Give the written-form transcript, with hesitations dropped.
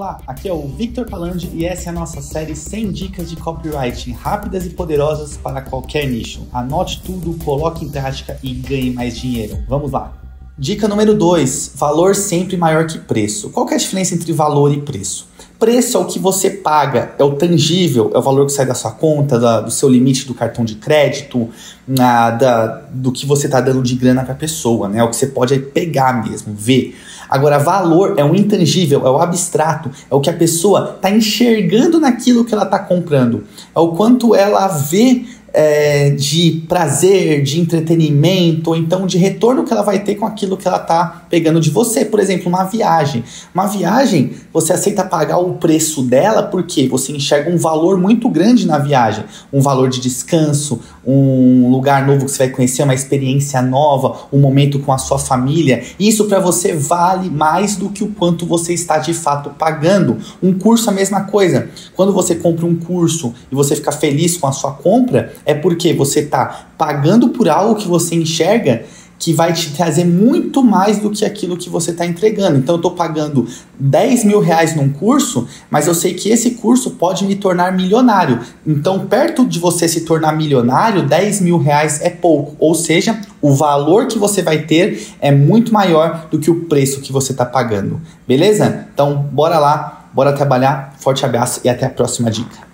Olá, aqui é o Victor Palandi e essa é a nossa série 100 dicas de copywriting rápidas e poderosas para qualquer nicho. Anote tudo, coloque em prática e ganhe mais dinheiro. Vamos lá! Dica número 2, valor sempre maior que preço. Qual que é a diferença entre valor e preço? Preço é o que você paga, é o tangível, é o valor que sai da sua conta, do seu limite do cartão de crédito, do que você está dando de grana para a pessoa, né? O que você pode aí pegar mesmo, ver. Agora, valor é um intangível, é o abstrato, é o que a pessoa está enxergando naquilo que ela está comprando. É o quanto ela vê de prazer, de entretenimento, ou então de retorno que ela vai ter com aquilo que ela está pegando de você. Por exemplo, uma viagem. Uma viagem, você aceita pagar o preço dela porque você enxerga um valor muito grande na viagem. Um valor de descanso, um lugar novo que você vai conhecer, uma experiência nova, um momento com a sua família. Isso para você vale mais do que o quanto você está de fato pagando. Um curso é a mesma coisa. Quando você compra um curso e você fica feliz com a sua compra, é porque você está pagando por algo que você enxerga que vai te trazer muito mais do que aquilo que você está entregando. Então eu estou pagando 10 mil reais num curso, mas eu sei que esse curso pode me tornar milionário. Então perto de você se tornar milionário, 10 mil reais é pouco. Ou seja, o valor que você vai ter é muito maior do que o preço que você está pagando. Beleza? Então bora lá, bora trabalhar. Forte abraço e até a próxima dica.